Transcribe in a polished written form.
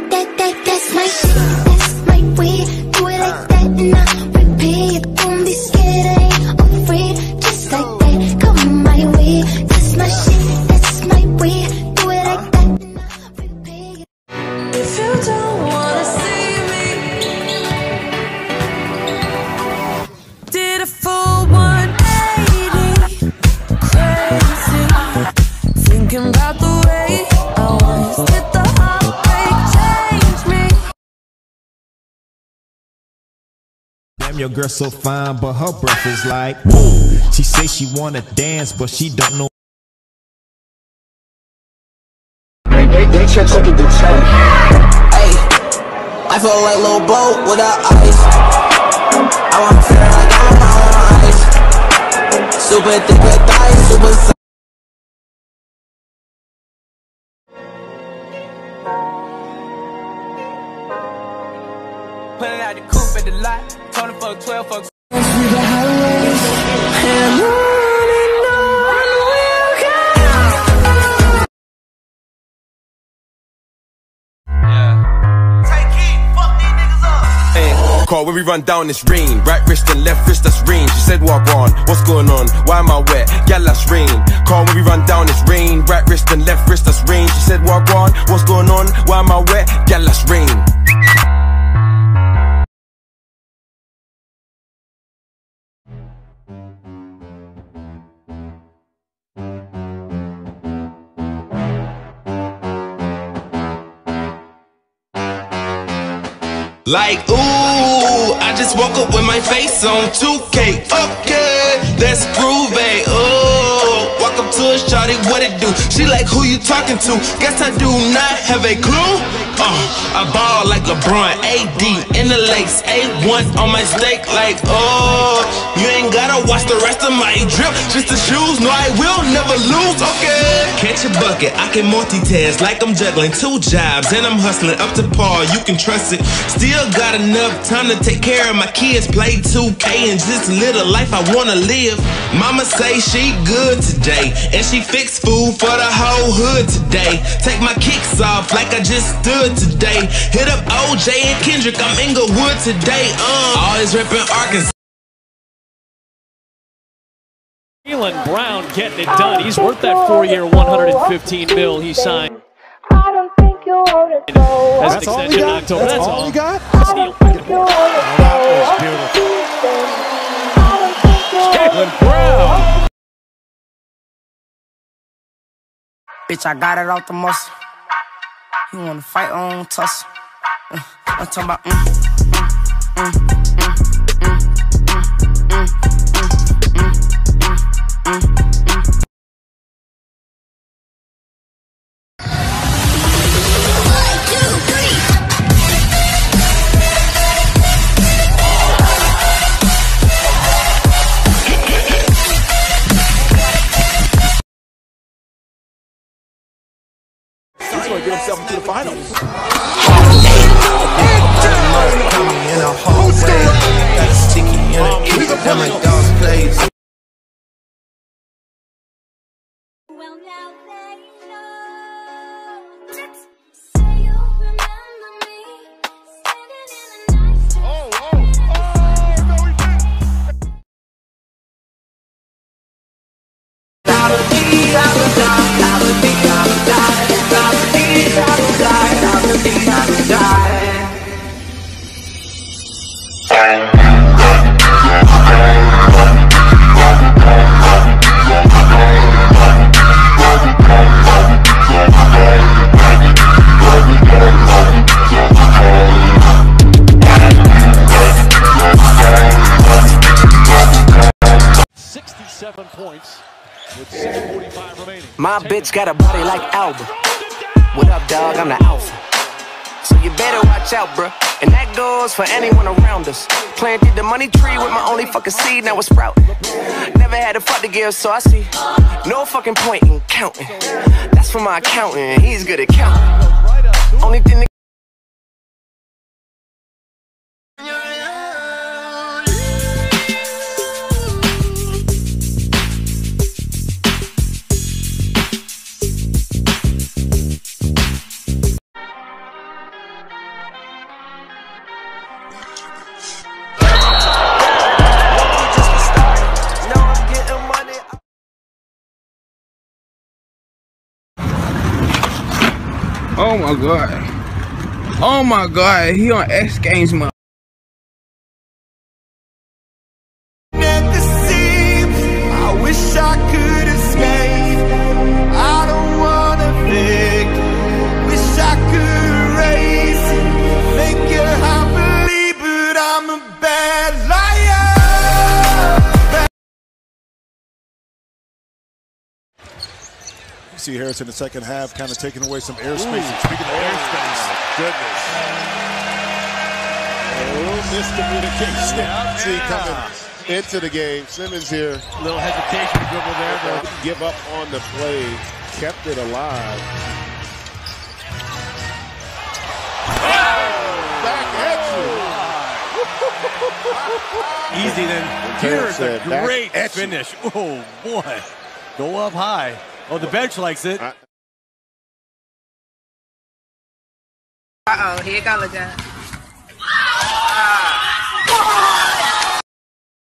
that's my shit, that's my way. Do it like that and I repeat. Don't be scared, I ain't afraid. Just like that, come my way. That's my shit, that's my way. Do it like that and I repeat. If you don't wanna see me, did a full 180, crazy, thinking about the way I was. Did the heartbreak change me? Damn, your girl so fine, but her breath is like woo. She say she wanna dance, but she don't know. They check the time. Hey, I feel like Lil Boat without ice. I want to feel like I'm on my own ice. Super thick with thighs, super size. Pulling out the coupe at the lot, told him fuck 12, fuck. Through the highways, and on we'll go. Yeah. Take it, fuck these niggas up. Hey, call when we run down this rain. Right wrist and left wrist, that's rain. She said walk on, what's going on? Why am I wet? Yeah, that's rain. Call when we run down this rain. Right wrist and left wrist, that's rain. She said walk on, what's going on? Why am I wet? Yeah, that's rain. Like, ooh, I just woke up with my face on 2K, okay, let's prove it, ooh. Walk up to a shawty, what it do? She like, who you talking to? Guess I do not have a clue. I ball like LeBron, AD in the lakes, A1 on my steak. Like, oh, you ain't gotta watch the rest of my drip, just the shoes, no, I will never lose, okay. Catch a bucket, I can multitask like I'm juggling two jobs, and I'm hustling up to par, you can trust it. Still got enough time to take care of my kids, play 2K and just live the life I wanna live. Mama say she good today, and she fixed food for the whole hood today. Take my kicks off like I just stood today. Hit up OJ and Kendrick, I'm Inglewood today. Always reppin' Arkansas. Jaylen Brown getting it done. He's worth that 4-year, $115 million he signed. I don't think you want to go. That's all we got. That's all we got. Jaylen Brown. Bitch, I got it out the muscle. You wanna fight on tussle? I'm talking about. Get himself into the finals. Well, now they know. Say you remember me, standing in the night. My bitch got a body like Alba. What up, dog? I'm the alpha. So you better watch out, bruh. And that goes for anyone around us. Planted the money tree with my only fucking seed, now it's sprouting. Never had a fuck to give, so I see no fucking point in counting. That's for my accountant, he's good at counting. Only thing that Oh my god. Oh my god. He on X Games, man. See Harris in the second half kind of taking away some airspace. Speaking of airspace, goodness. Oh, miscommunication. Yeah. See coming into the game. Simmons here. A little hesitation to dribble there, though. Give up on the play. Kept it alive. Oh, back at you. Easy then. Here's a great finish. Oh, boy. Go up high. Oh, the bench likes it. Uh-oh, here it goes again.